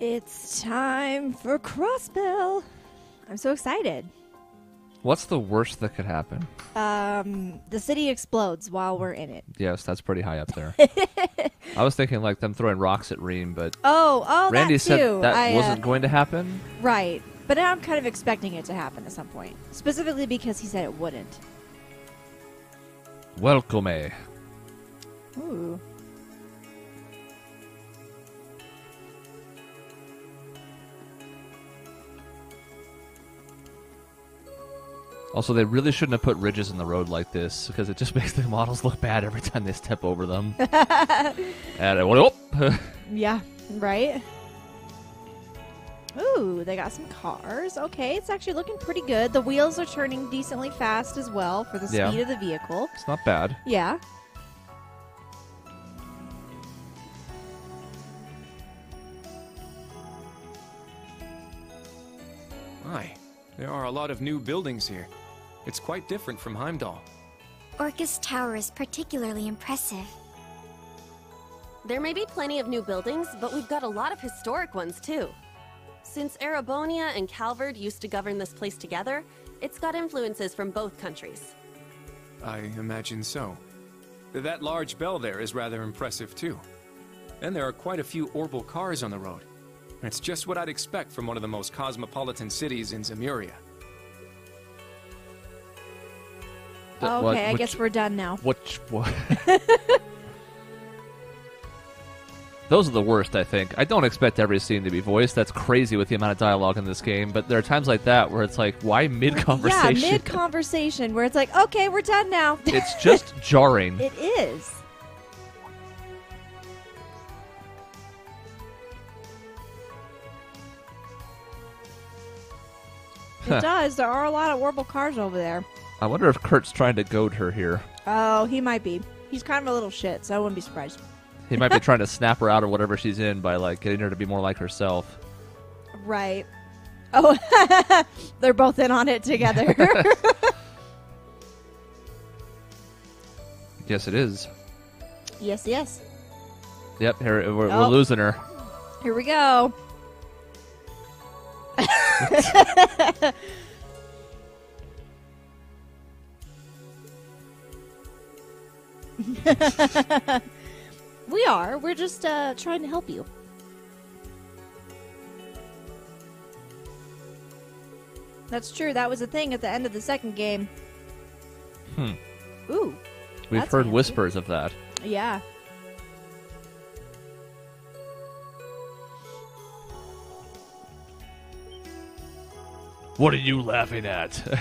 It's time for Crossbell. I'm so excited. What's the worst that could happen? The city explodes while we're in it. Yes, that's pretty high up there. I was thinking like them throwing rocks at Rean, but Randy that said that wasn't going to happen. Right, but now I'm kind of expecting it to happen at some point, specifically because he said it wouldn't. Welcome. Ooh. Also, they really shouldn't have put ridges in the road like this because it just makes the models look bad every time they step over them. And yeah, right. Ooh, they got some cars. Okay, it's actually looking pretty good. The wheels are turning decently fast as well for the speed of the vehicle. It's not bad. Yeah. Hi. There are a lot of new buildings here. It's quite different from Heimdall. Orcus Tower is particularly impressive. There may be plenty of new buildings, but we've got a lot of historic ones too. Since Erebonia and Calvard used to govern this place together, it's got influences from both countries. I imagine so. That large bell there is rather impressive too. And there are quite a few orbital cars on the road. It's just what I'd expect from one of the most cosmopolitan cities in Zemuria. Okay, I guess we're done now. What? Those are the worst, I think. I don't expect every scene to be voiced. That's crazy with the amount of dialogue in this game. But there are times like that where it's like, why mid-conversation? Yeah, mid-conversation, where it's like, okay, we're done now. It's just jarring. It is. It does. There are a lot of warble cars over there. I wonder if Kurt's trying to goad her here. Oh, he might be. He's kind of a little shit, so I wouldn't be surprised. He might be trying to snap her out of whatever she's in by like getting her to be more like herself. Right. Oh, they're both in on it together. Yes, it is. Yes, yes. Yep, here, we're losing her. Here we go. We're just trying to help you. That's true. That was a thing at the end of the second game. Ooh. We've heard fancy whispers of that. Yeah. What are you laughing at?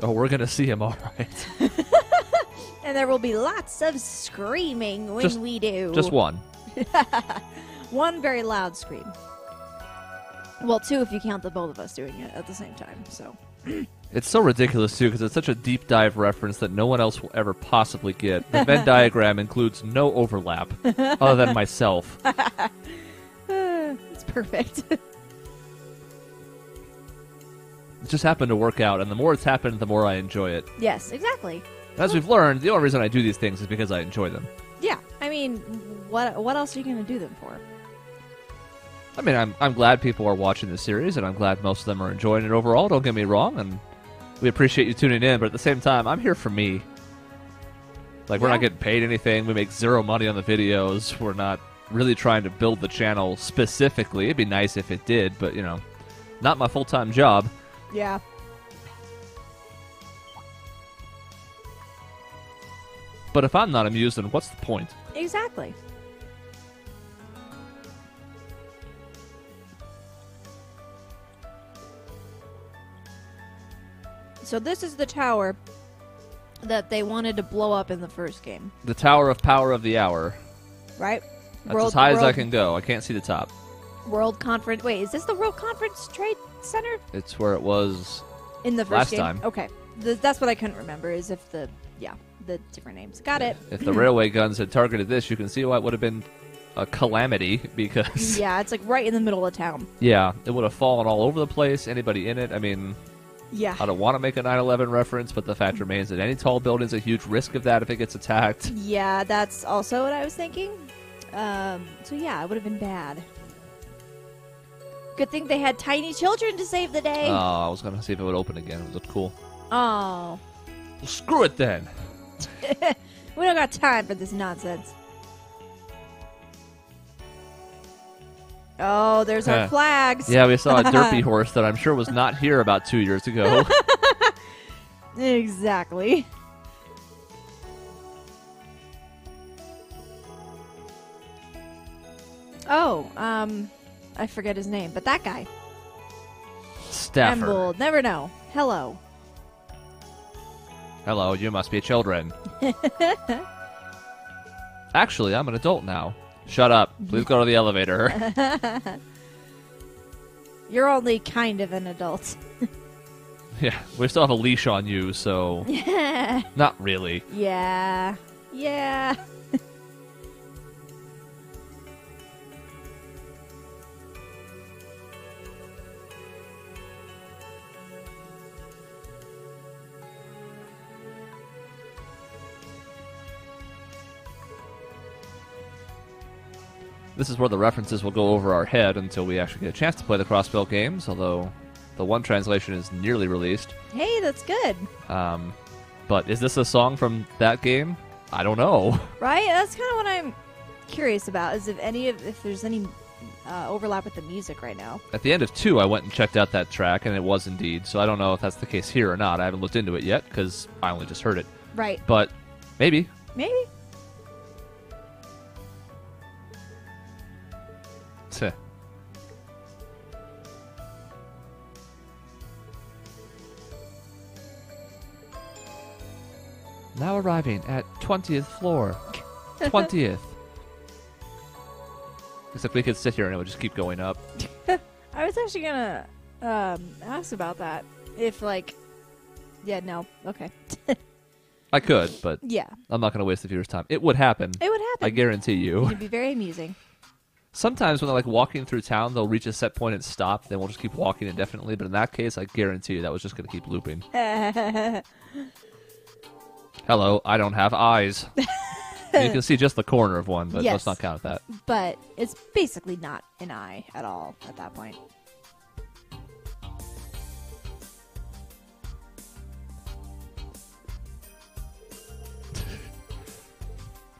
Oh, we're going to see him, all right. And there will be lots of screaming when we do. Just one. One very loud scream. Well, two if you count the both of us doing it at the same time. So it's so ridiculous, too, because it's such a deep dive reference that no one else will ever possibly get. The Venn diagram includes no overlap other than myself. It's perfect. It just happened to work out, and the more it's happened, the more I enjoy it. Yes, exactly. As we've learned, the only reason I do these things is because I enjoy them. Yeah, I mean, what else are you going to do them for? I mean, I'm glad people are watching this series, and I'm glad most of them are enjoying it overall, don't get me wrong, and we appreciate you tuning in, but at the same time, I'm here for me. Like, we're not getting paid anything, we make zero money on the videos, we're not really trying to build the channel specifically. It'd be nice if it did, but, you know, not my full-time job. Yeah. But if I'm not amused, then what's the point? Exactly. So this is the tower that they wanted to blow up in the first game. The Tower of Power of the Hour. Right? That's world, as high as I can go. I can't see the top. World Conference. Wait, is this the World Conference Trade Center? It's where it was in the first last game. Time. Okay. That's what I couldn't remember is if the... Yeah. the different names. Got it. If the railway guns had targeted this, you can see why it would have been a calamity, because... Yeah, it's like right in the middle of town. Yeah, it would have fallen all over the place, anybody in it, I mean... Yeah. I don't want to make a 9/11 reference, but the fact remains that any tall building is a huge risk of that if it gets attacked. Yeah, that's also what I was thinking. So yeah, it would have been bad. Good thing they had tiny children to save the day. Oh, I was going to see if it would open again. It looked cool. Oh. Well, screw it then. We don't got time for this nonsense. Oh, there's our flags. Yeah, we saw a derpy horse that I'm sure was not here about 2 years ago. Exactly. Oh, I forget his name, but that guy. Stafford. Embold. Never know. Hello. Hello, you must be children. Actually, I'm an adult now. Shut up. Please go to the elevator. You're only kind of an adult. Yeah, we still have a leash on you, so... Yeah. Not really. Yeah. Yeah. This is where the references will go over our head until we actually get a chance to play the Crossbell games, although the one translation is nearly released. Hey, that's good. But is this a song from that game? I don't know. Right? That's kind of what I'm curious about, is if there's any overlap with the music right now. At the end of 2, I went and checked out that track, and it was indeed, so I don't know if that's the case here or not. I haven't looked into it yet, because I only just heard it. Right. But maybe. Maybe. Now arriving at 20th floor. 20th. Except we could sit here and it would just keep going up. I was actually gonna ask about that. If like... Yeah, no. Okay. I could, but... Yeah. I'm not gonna waste the viewer's time. It would happen. It would happen. I guarantee you. It'd be very amusing. Sometimes when they're like walking through town, they'll reach a set point and stop. They won't just keep walking indefinitely. But in that case, I guarantee you that was just going to keep looping. Hello, I don't have eyes. You can see just the corner of one, but yes, let's not count that. But it's basically not an eye at all at that point.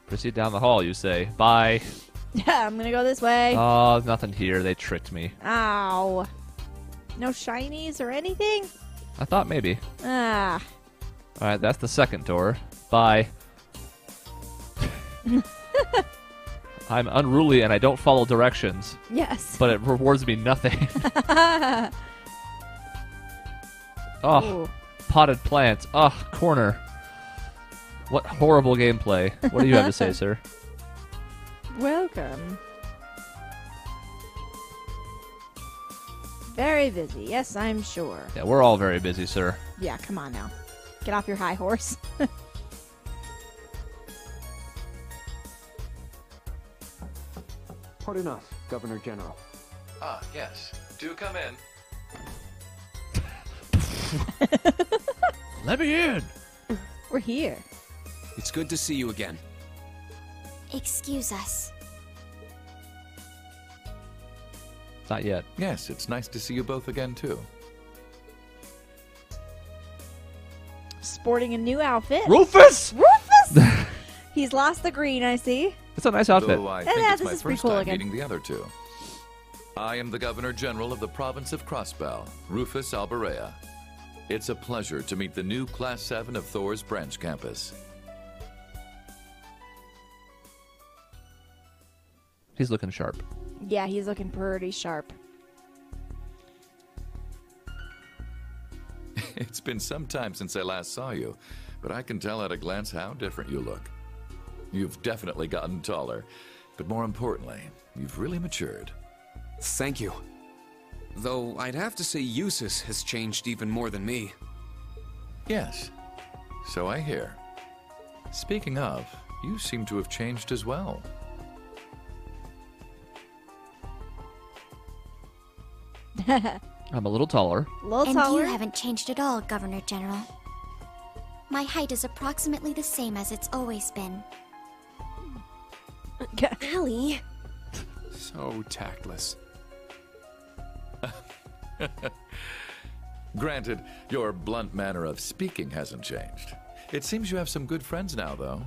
Proceed down the hall, you say. Bye. Yeah, I'm gonna go this way. Oh, nothing here. They tricked me. Ow. No shinies or anything? I thought maybe. Ah. Alright, that's the second door. Bye. I'm unruly and I don't follow directions. Yes. But it rewards me nothing. Oh. Ooh. Potted plants. Oh, corner. What horrible gameplay. What do you have to say, sir? Welcome. Very busy, yes, I'm sure. Yeah, we're all very busy, sir. Yeah, come on now. Get off your high horse. Pardon us, Governor General. Ah, yes. Do come in. Let me in. We're here. It's good to see you again. Excuse us. Not yet. Yes, it's nice to see you both again, too. Sporting a new outfit. Rufus! Rufus! He's lost the green, I see. It's a nice outfit. I think yeah, it's this my is first cool time again. Meeting the other two. I am the Governor General of the province of Crossbell, Rufus Albarea. It's a pleasure to meet the new Class 7 of Thor's Branch Campus. He's looking sharp. Yeah, he's looking pretty sharp. It's been some time since I last saw you, but I can tell at a glance how different you look. You've definitely gotten taller, but more importantly, you've really matured. Thank you. Though I'd have to say Jusis has changed even more than me. Yes, so I hear. Speaking of, you seem to have changed as well. I'm a little taller. And you haven't changed at all, Governor General. My height is approximately the same as it's always been. Golly. So tactless. Granted, your blunt manner of speaking hasn't changed. It seems you have some good friends now, though.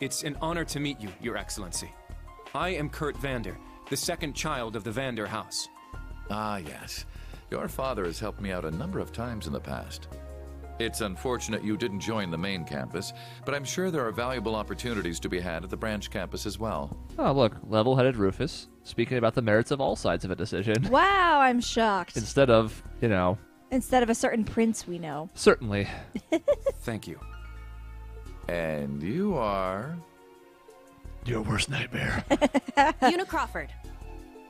It's an honor to meet you, Your Excellency. I am Kurt Vander, the second child of the Vander house. Ah, yes. Your father has helped me out a number of times in the past. It's unfortunate you didn't join the main campus, but I'm sure there are valuable opportunities to be had at the branch campus as well. Oh, look, level-headed Rufus, speaking about the merits of all sides of a decision. Wow, I'm shocked. Instead of, you know... Instead of a certain prince we know. Certainly. Thank you. And you are... Your worst nightmare. Yuna Crawford.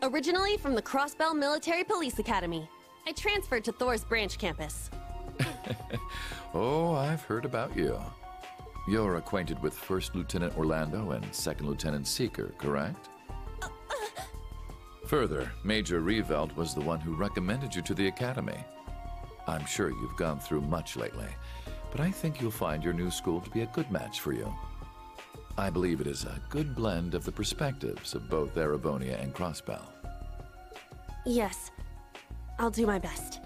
Originally from the Crossbell Military Police Academy. I transferred to Thor's branch campus. Oh, I've heard about you. You're acquainted with First Lieutenant Orlando and Second Lieutenant Seeker, correct? Further, Major Reveld was the one who recommended you to the academy. I'm sure you've gone through much lately, but I think you'll find your new school to be a good match for you. I believe it is a good blend of the perspectives of both Erebonia and Crossbell. Yes, I'll do my best.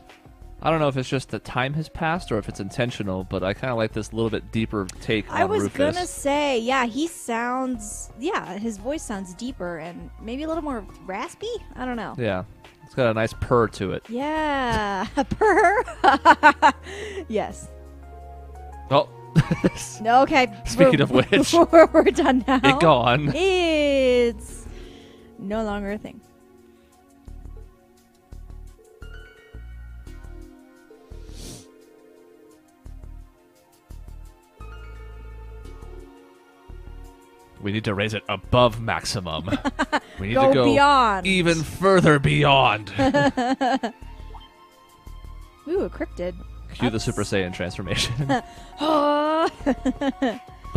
I don't know if it's just the time has passed or if it's intentional, but I kind of like this little bit deeper take on Rufus. I was going to say, yeah, he sounds, yeah, his voice sounds deeper and maybe a little more raspy? I don't know. Yeah. It's got a nice purr to it. Yeah. A purr? Yes. Oh. No, okay. Speaking of which. We're done now. It's gone. It's no longer a thing. We need to raise it above maximum. We need to go beyond. Even further beyond. Ooh, a cryptid. Cue the Super Saiyan transformation. But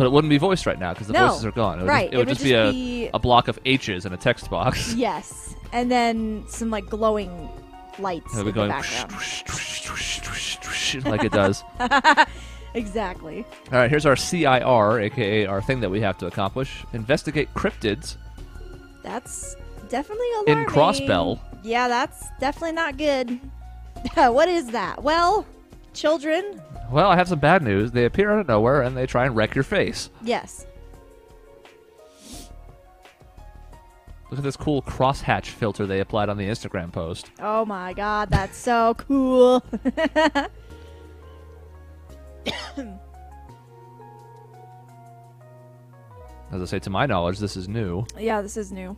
it wouldn't be voiced right now because the voices are gone. It would just be a block of H's in a text box. Yes. And then some like glowing lights in the background. Like it does. Exactly. All right, here's our CIR, aka our thing that we have to accomplish: investigate cryptids. That's definitely alarming. In Crossbell. Yeah, that's definitely not good. What is that? Well, children. Well, I have some bad news. They appear out of nowhere and they try and wreck your face. Yes. Look at this cool crosshatch filter they applied on the Instagram post. Oh my God, that's so cool. As I say, to my knowledge, this is new. Yeah, this is new.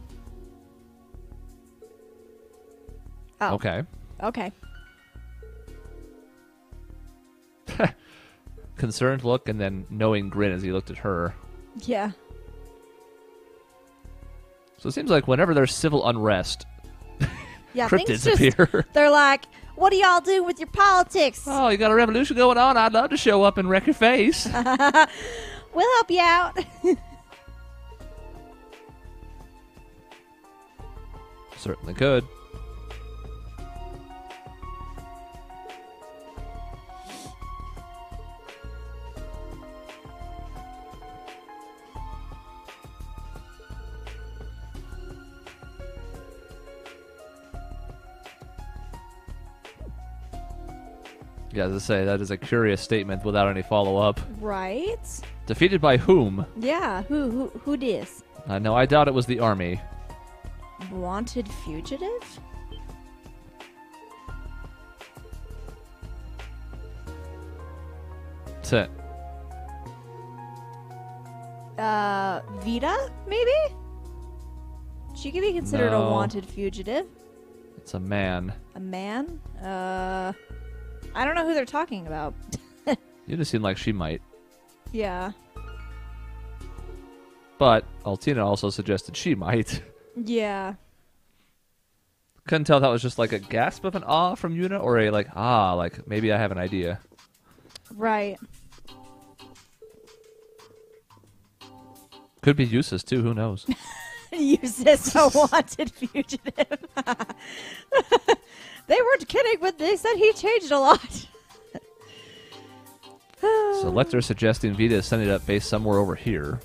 Oh. Okay. Okay. Concerned look and then knowing grin as he looked at her. Yeah. So it seems like whenever there's civil unrest, yeah, cryptids appear. They're like... What do y'all do with your politics? Oh, you got a revolution going on. I'd love to show up and wreck your face. We'll help you out. Certainly could. Yeah, as I say, that is a curious statement without any follow-up. Right? Defeated by whom? Yeah, who dis? No, I doubt it was the army. Wanted fugitive? Vita, maybe? She could be considered a wanted fugitive. It's a man. A man? I don't know who they're talking about. You just seem like she might. Yeah. But Altina also suggested she might. Yeah. Couldn't tell if that was just like a gasp of an ah from Yuna or a like, ah, like maybe I have an idea. Right. Could be Jusis too, who knows? Jusis, a wanted fugitive. They weren't kidding when they said he changed a lot. So Lecter suggesting Vita is setting up base somewhere over here.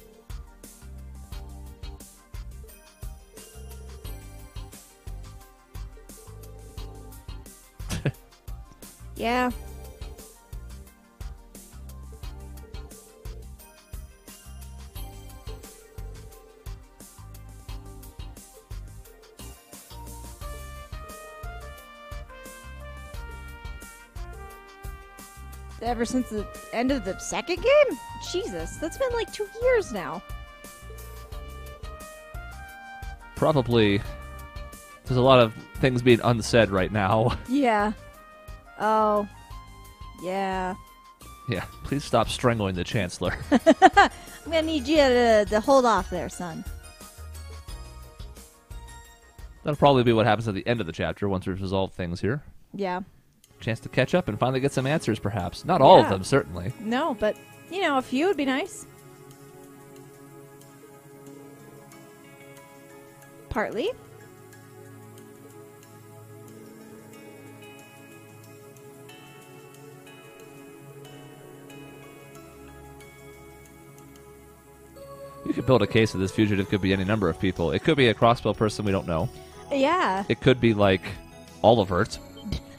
Yeah. Ever since the end of the second game? Jesus, that's been like 2 years now. Probably. There's a lot of things being unsaid right now. Yeah. Oh. Yeah. Yeah, please stop strangling the Chancellor. I'm gonna need you to hold off there, son. That'll probably be what happens at the end of the chapter once we've resolved things here. Yeah. Chance to catch up and finally get some answers, perhaps. Not all of them, certainly. No, but, you know, a few would be nice. Partly. You could build a case that this fugitive could be any number of people. It could be a Crossbell person we don't know. Yeah. It could be, like, Olivert.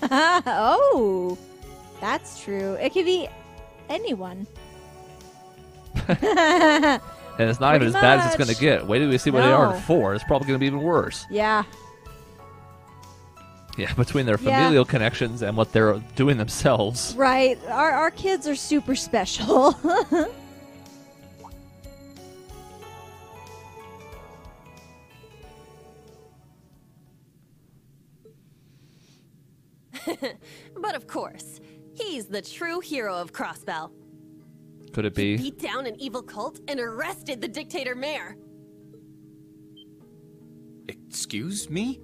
Oh, that's true. It could be anyone. And it's not even as bad as it's going to get. Wait till we see what they are in 4. It's probably going to be even worse. Yeah. Yeah, between their familial connections and what they're doing themselves. Right. Our kids are super special. But of course, he's the true hero of Crossbell. Could it be? He beat down an evil cult and arrested the dictator mayor. Excuse me?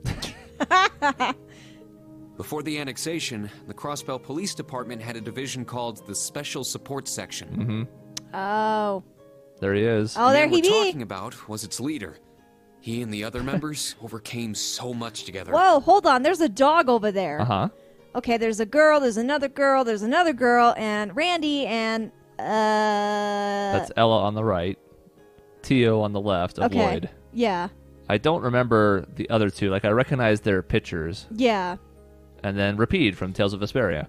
Before the annexation, the Crossbell Police Department had a division called the Special Support Section. Mm-hmm. Oh. There he is. Oh, there he is. What we're talking about was its leader. He and the other members overcame so much together. Whoa, hold on. There's a dog over there. Uh-huh. Okay, there's a girl, there's another girl, there's another girl, and Randy, and, That's Ella on the right. Tio on the left of Lloyd. Yeah. I don't remember the other two. Like, I recognize their pictures. Yeah. And then Rapide from Tales of Vesperia.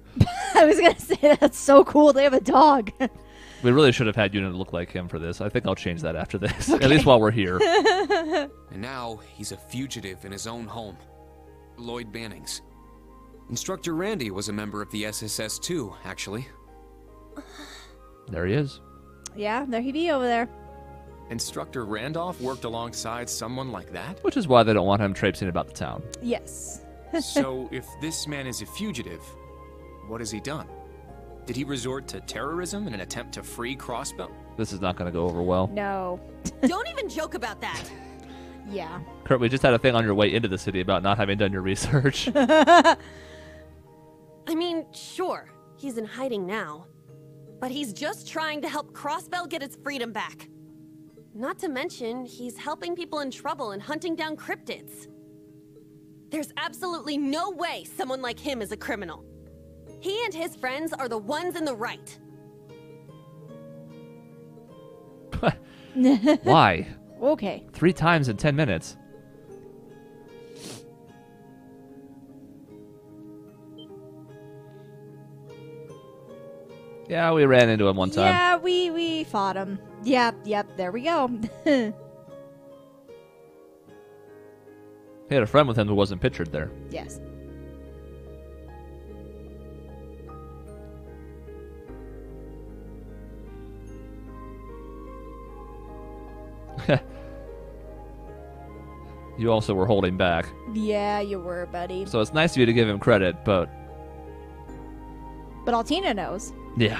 I was going to say, that's so cool. They have a dog. We really should have had Yuna look like him for this. I think I'll change that after this, okay. At least while we're here. And now he's a fugitive in his own home. Lloyd Bannings. Instructor Randy was a member of the SSS too, actually. There he is. Yeah, there he be over there. Instructor Randolph worked alongside someone like that? Which is why they don't want him traipsing about the town. Yes. So if this man is a fugitive, what has he done? Did he resort to terrorism in an attempt to free Crossbell? This is not going to go over well. No. Don't even joke about that. Yeah. Kurt, we just had a thing on your way into the city about not having done your research. I mean, sure, he's in hiding now. But he's just trying to help Crossbell get its freedom back. Not to mention, he's helping people in trouble and hunting down cryptids. There's absolutely no way someone like him is a criminal. He and his friends are the ones in the right. Why? Okay. 3 times in 10 minutes. Yeah, we ran into him one time. Yeah, we fought him. Yep, yep, there we go. He had a friend with him who wasn't pictured there. Yes. You also were holding back. Yeah, you were, buddy. So it's nice of you to give him credit, but... But Altina knows. Yeah.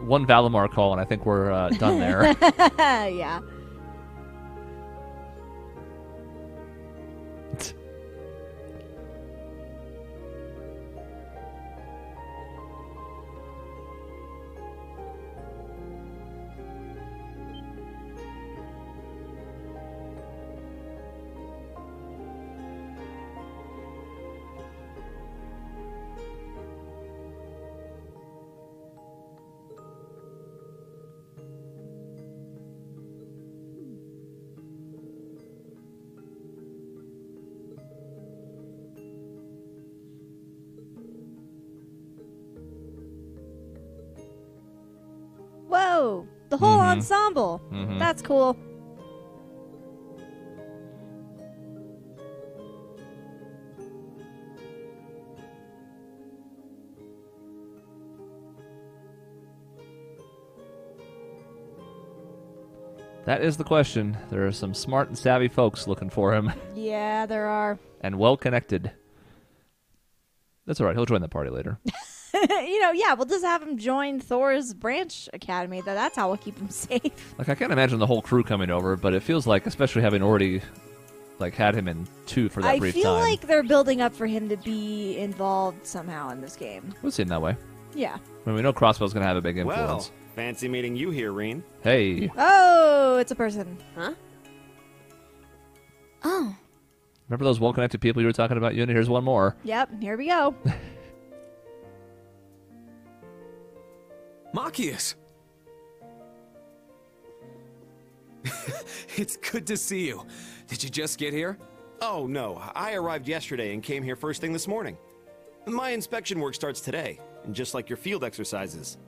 One Valimar call, and I think we're done there. Yeah. Oh, the whole ensemble. That's cool. That is the question. There are some smart and savvy folks looking for him. Yeah, there are. And well-connected. That's all right. He'll join the party later. Yeah, we'll just have him join Thor's branch academy. That's how we'll keep him safe. Like, I can't imagine the whole crew coming over, but it feels like, especially having already, like, had him in 2 for that brief time. I feel like they're building up for him to be involved somehow in this game. We'll see him that way. Yeah. I mean, we know Crossbell's going to have a big influence. Well. Fancy meeting you here, Rean. Hey. Oh, it's a person. Huh? Oh. Remember those well-connected people you were talking about, Yuna? Here's one more. Yep, here we go. Machias. It's good to see you. Did you just get here? Oh, no. I arrived yesterday and came here first thing this morning. My inspection work starts today, and just like your field exercises.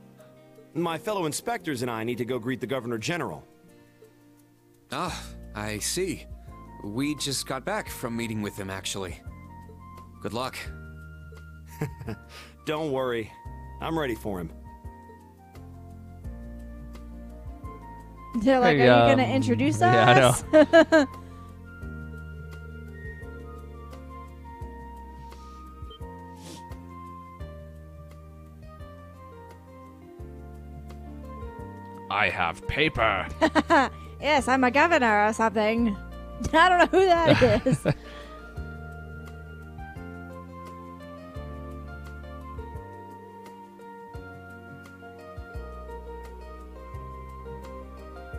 My fellow inspectors and I need to go greet the Governor General. Ah, I see. We just got back from meeting with him, actually. Good luck. Don't worry. I'm ready for him. They're like, hey, are you going to introduce us? Yeah, I know. I have paper. Yes, I'm a governor or something. I don't know who that is.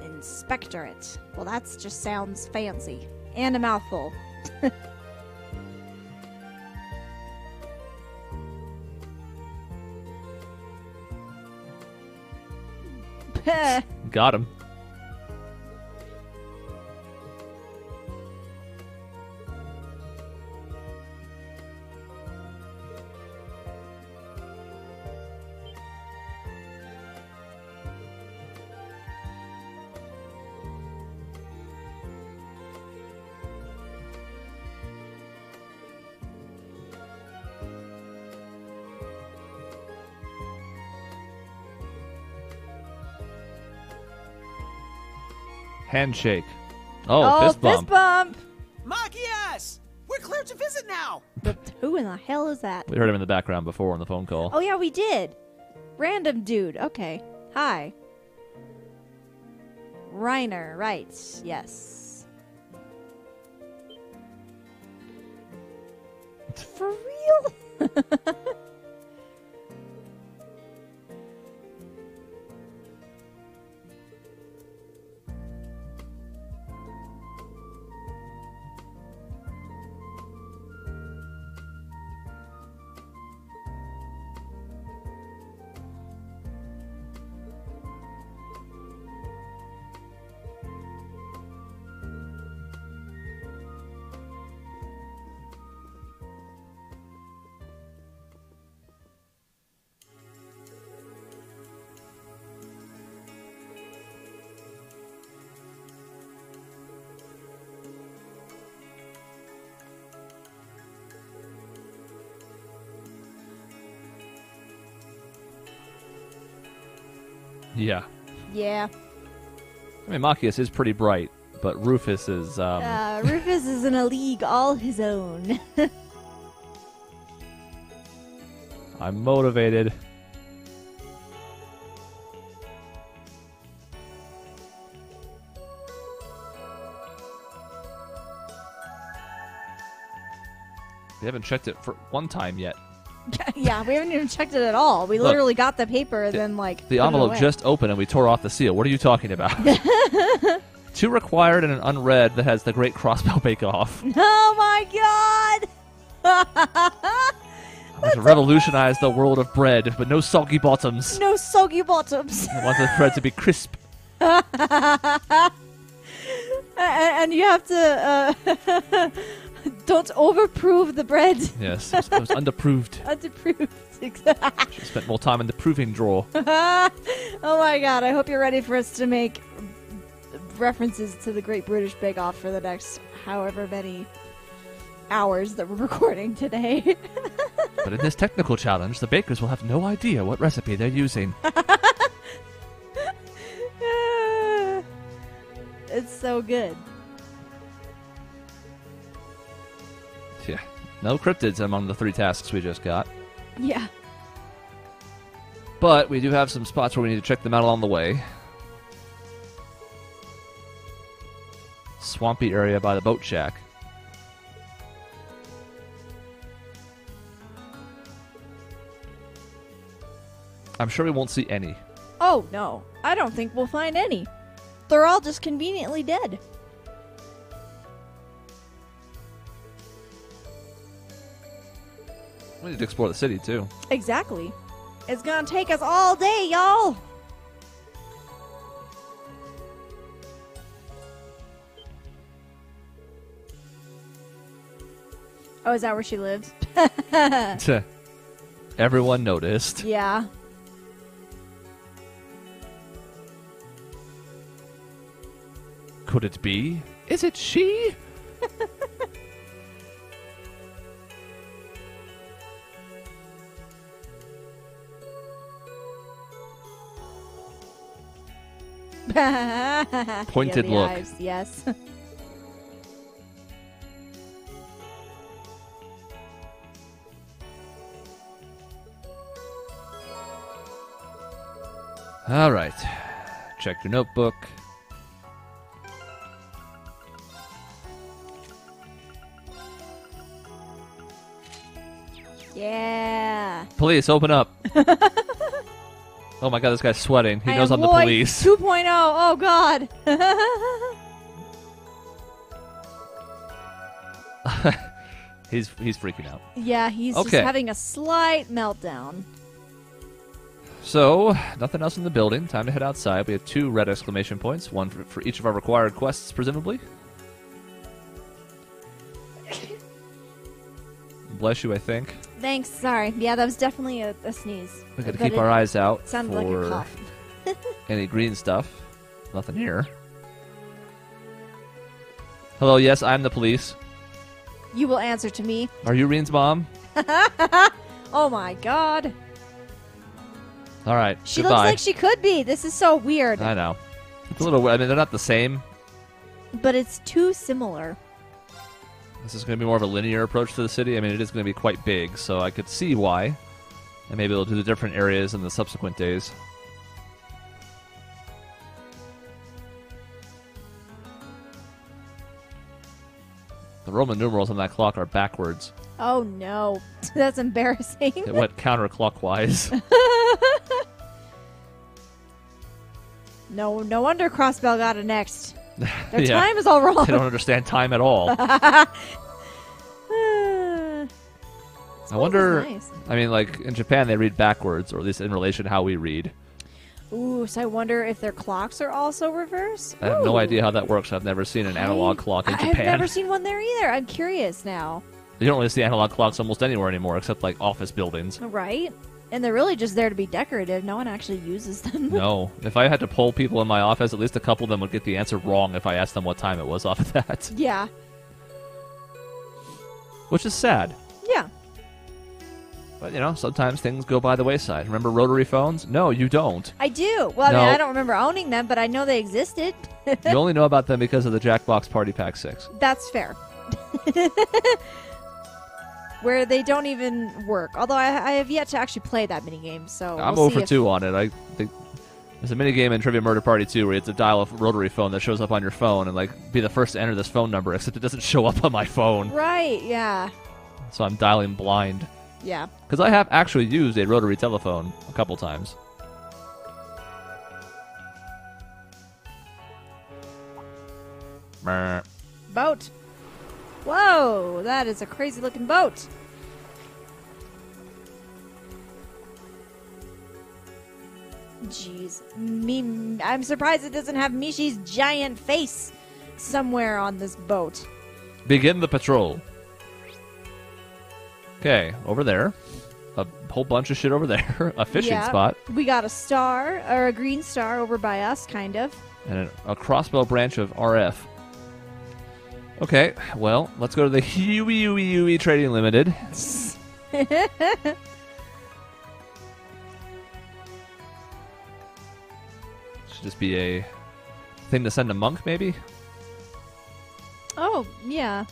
Inspectorate. Well, that's just sounds fancy. And a mouthful. Got him. Handshake. Oh, fist bump. Fist bump. Machias! We're cleared to visit now. Who in the hell is that? We heard him in the background before on the phone call. Oh, yeah, we did. Random dude. Okay. Hi. Reiner. Right. Yes. For real? Yeah. Yeah. I mean, Machias is pretty bright, but Rufus is... Rufus is in a league all his own. I'm motivated. They haven't checked it for one time yet. Yeah, we haven't even checked it at all. We literally got the paper and then, like, the envelope just opened and we tore off the seal. What are you talking about? 2 required and an unread that has the Great Crossbell Bake Off. Oh, my God! I revolutionized the world of bread, but no soggy bottoms. No soggy bottoms. I want the bread to be crisp. And you have to... Don't overprove the bread. Yes, I suppose underproved. Underproved. Exactly. She spent more time in the proving drawer. Oh my god, I hope you're ready for us to make references to the Great British Bake Off for the next however many hours that we're recording today. But in this technical challenge, the bakers will have no idea what recipe they're using. It's so good. Yeah. No cryptids among the three tasks we just got. Yeah. But we do have some spots where we need to check them out along the way. Swampy area by the boat shack. I'm sure we won't see any. Oh, no. I don't think we'll find any. They're all just conveniently dead. We need to explore the city, too. Exactly. It's gonna take us all day, y'all! Oh, is that where she lives? Everyone noticed. Yeah. Could it be? Is it she? Pointed look. Eyes, yes. All right. Check your notebook. Yeah. Police, open up. Oh my god, this guy's sweating. He knows I'm the police. 2.0. Oh god. He's freaking out. Yeah, he's just having a slight meltdown. So, nothing else in the building. Time to head outside. We have 2 red exclamation points, one for each of our required quests, presumably. Bless you, I think. Thanks, sorry. Yeah, that was definitely a sneeze. We gotta keep our eyes out for like a cough. Any green stuff. Nothing here. Hello, yes, I'm the police. You will answer to me. Are you Rean's mom? Oh my god. All right, she goodbye. Looks like she could be. This is so weird. I know. It's a little weird. I mean, they're not the same. But it's too similar. This is going to be more of a linear approach to the city. I mean, it is going to be quite big, so I could see why. And maybe they'll do the different areas in the subsequent days. The Roman numerals on that clock are backwards. Oh, no. That's embarrassing. It went counterclockwise. No wonder Crossbell got it next. Their time is all wrong. They don't understand time at all. I wonder, nice. I mean, like, in Japan they read backwards, or at least in relation to how we read. Ooh, so I wonder if their clocks are also reversed? I have no idea how that works. I've never seen an analog clock in Japan. I've never seen one there either. I'm curious now. You don't really see analog clocks almost anywhere anymore, except, like, office buildings. Right? And they're really just there to be decorative. No one actually uses them. No. If I had to poll people in my office, at least a couple of them would get the answer wrong if I asked them what time it was off of that. Yeah. Which is sad. Yeah. But, you know, sometimes things go by the wayside. Remember rotary phones? No, you don't. I do. Well, I mean, I don't remember owning them, but I know they existed. You only know about them because of the Jackbox Party Pack 6. That's fair. Where they don't even work. Although I have yet to actually play that minigame, so I'm 0 for 2 on it. I think there's a minigame in Trivia Murder Party 2 where you have to dial a rotary phone that shows up on your phone and like be the first to enter this phone number, except it doesn't show up on my phone. Right, yeah. So I'm dialing blind. Yeah. Because I have actually used a rotary telephone a couple times. Boat. Whoa, that is a crazy looking boat. Jeez. I'm surprised it doesn't have Mishi's giant face somewhere on this boat. Begin the patrol. Okay, over there. A whole bunch of shit over there. A fishing spot. We got a star, or a green star over by us, kind of. And a crossbell branch of RF. Okay, well, let's go to the Huey Trading Limited. Should just be a thing to send a monk, maybe? Oh, yeah.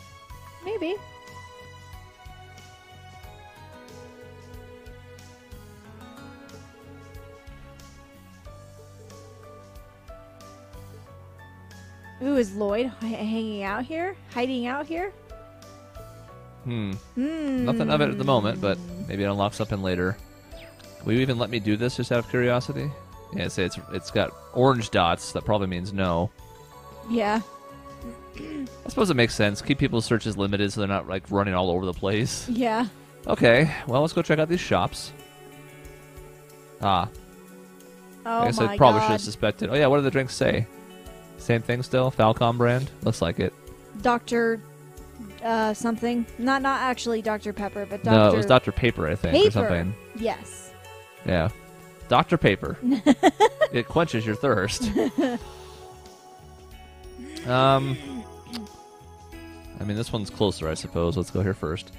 Maybe. Ooh, is Lloyd hanging out here? Hiding out here? Nothing of it at the moment, but maybe it unlocks something later. Will you even let me do this just out of curiosity? Yeah, say it's got orange dots. That probably means no. Yeah. I suppose it makes sense. Keep people's searches limited so they're not like running all over the place. Yeah. Okay, well, let's go check out these shops. Ah. Oh, I guess I probably should have suspected. Oh, yeah, what do the drinks say? Same thing still? Falcom brand? Looks like it. Dr. Something. Not actually Dr. Pepper, but Dr. No, it was Dr. Paper, I think, or something. Yes. Yeah. Dr. Paper. It quenches your thirst. I mean, this one's closer, I suppose. Let's go here first.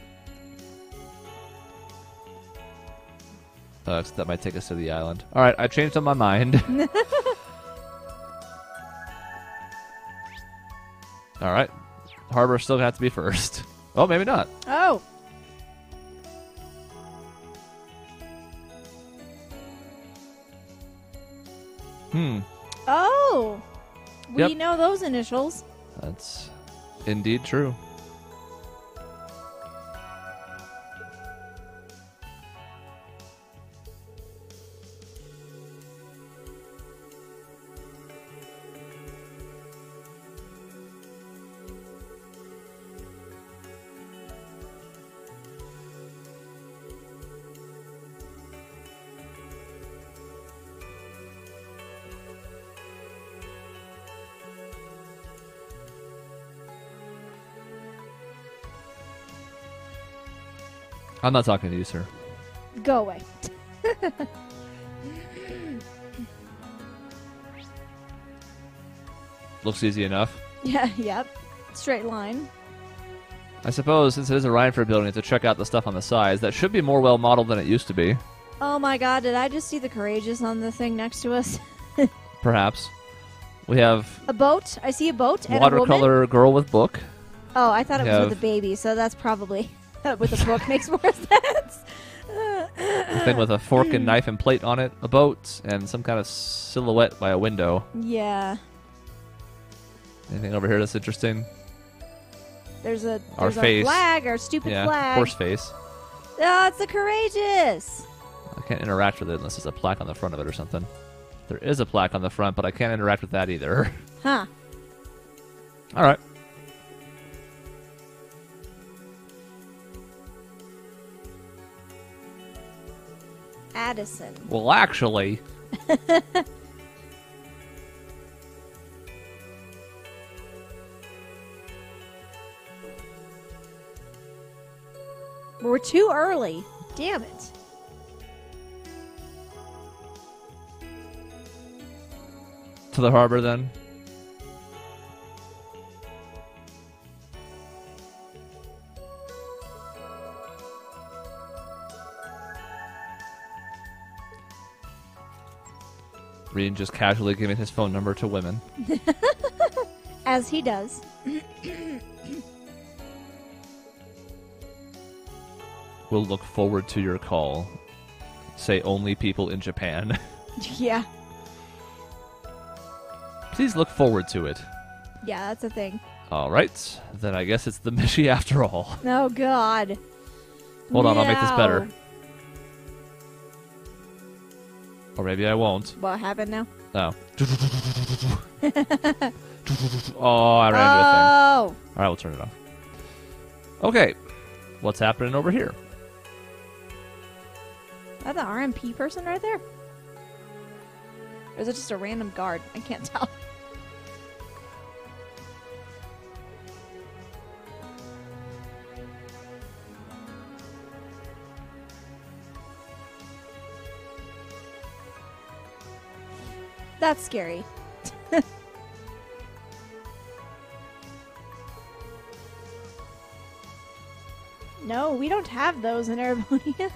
So that might take us to the island. All right, I changed my mind. All right, harbor still has to be first. Oh, maybe not. Oh. Oh. Yep. We know those initials. That's indeed true. I'm not talking to you, sir. Go away. Looks easy enough. Yeah, yep. Straight line. I suppose since it is a Ryanford building, to check out the stuff on the sides. That should be more well modeled than it used to be. Oh my god, did I just see the Courageous on the thing next to us? Perhaps. We have a boat. I see a boat and a woman. Watercolor girl with book. Oh, I thought it was with a baby, so that's probably... With a book makes more sense. The thing with a fork and knife and plate on it, a boat, and some kind of silhouette by a window. Yeah. Anything over here that's interesting? There's a flag, our stupid flag. Horse face. Oh, it's the Courageous. I can't interact with it unless there's a plaque on the front of it or something. There is a plaque on the front, but I can't interact with that either. Huh. All right. Addison. Well, actually. We're too early. Damn it. To the harbor, then. Rean just casually giving his phone number to women. As he does. We'll look forward to your call. Say only people in Japan. Yeah. Please look forward to it. Yeah, that's a thing. All right. Then I guess it's the Mishi after all. Oh, God. Hold on, I'll make this better. Or maybe I won't. What happened now? Oh. Oh, I ran into a thing. All right, we'll turn it off. Okay. What's happening over here? Is that the RMP person right there? Or is it just a random guard? I can't tell. That's scary. No, we don't have those in Erebonia.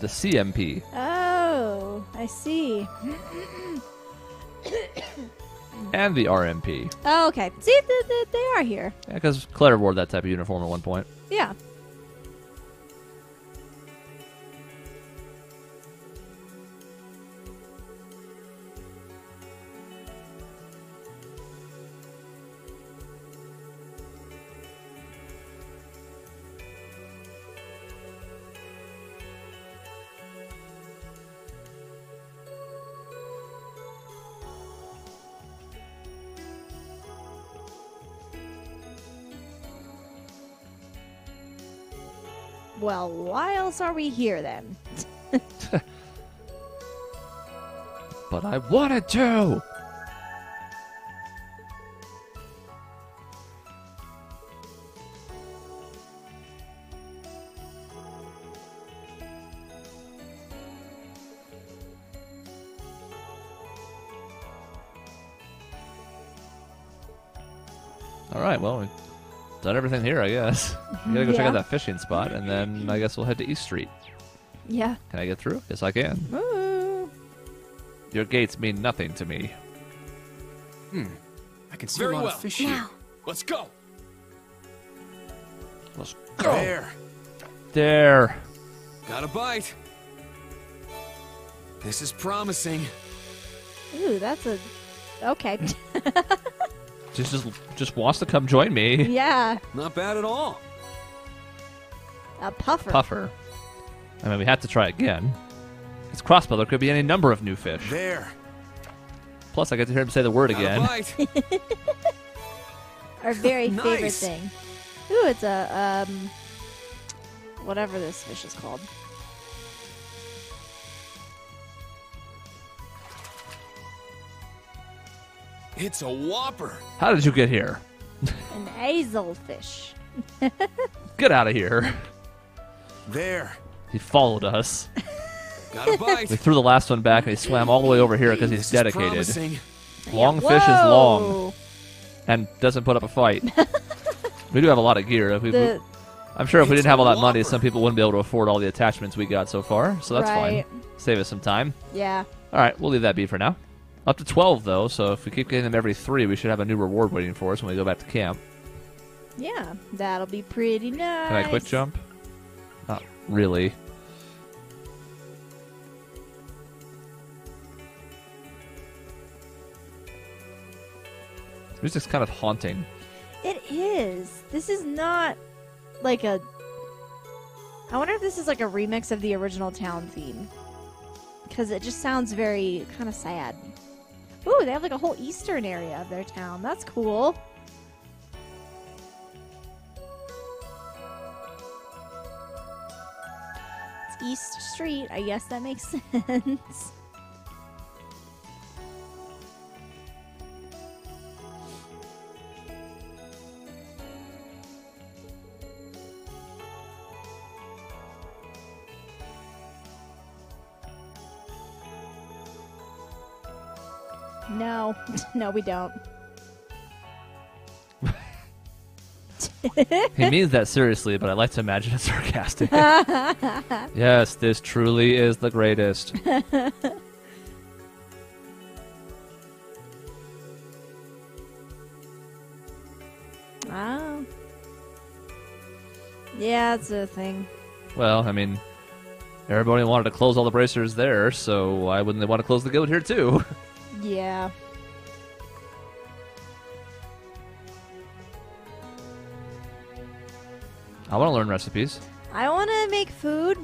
The CMP. Oh, I see. And the RMP. Oh, okay. See, they are here. Yeah, because Claire wore that type of uniform at one point. Yeah. Well, why else are we here then? But I wanted to! Alright, well, we done everything here, I guess. We gotta go check out that fishing spot, and then I guess we'll head to East Street. Yeah. Can I get through? Yes, I can. Ooh. Your gates mean nothing to me. Hmm. I can see a lot of fish here. Let's go. Let's go. There. There. Got a bite. This is promising. Ooh, that's a... Okay. Just wants to come join me. Yeah. Not bad at all. A puffer. Puffer. I mean, we have to try again. It's Crossbell. There could be any number of new fish. There. Plus, I get to hear him say the word again. Our very favorite thing. Ooh, it's a whatever this fish is called. It's a whopper. How did you get here? An azelfish. Get out of here. There. He followed us. Got a bite. We threw the last one back and he swam all the way over here because he's dedicated. Long fish is long. And doesn't put up a fight. We do have a lot of gear. If we, I'm sure if we didn't have all that money, some people wouldn't be able to afford all the attachments we got so far. So that's fine. Save us some time. Yeah. All right, we'll leave that be for now. Up to 12, though, so if we keep getting them every 3, we should have a new reward waiting for us when we go back to camp. Yeah, that'll be pretty nice. Can I quick jump? Not really. This is kind of haunting. It is. This is not like a... I wonder if this is like a remix of the original town theme. Because it just sounds very kind of sad. Ooh, they have like a whole eastern area of their town. That's cool. It's East Street. I guess that makes sense. No. No, we don't. He means that seriously, but I like to imagine it's sarcastic. Yes, this truly is the greatest. Wow. Yeah, it's a thing. Well, I mean, everybody wanted to close all the bracers there, so why wouldn't they want to close the guild here, too? Yeah. I want to learn recipes. I want to make food.